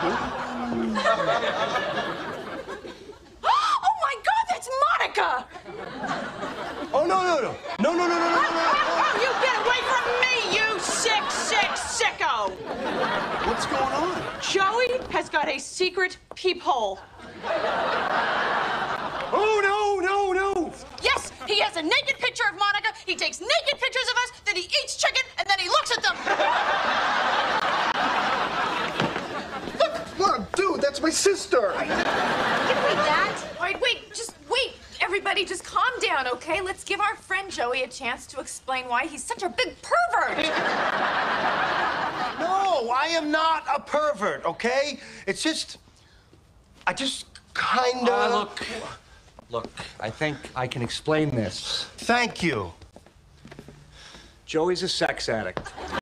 Oh my God, that's Monica! Oh no. Oh, you get away from me, you sicko! What's going on? Joey has got a secret peephole. Oh no! Yes, he has a naked picture of Monica. He takes naked pictures of us. Then he eats chicken, and then he looks at them. Look, dude, that's my sister. Give me that. All right, wait, just wait. Everybody, just calm down, okay? Let's give our friend Joey a chance to explain why he's such a big pervert. No, I am not a pervert, okay? It's just, I just kind of... Look, I think I can explain this. Thank you. Joey's a sex addict.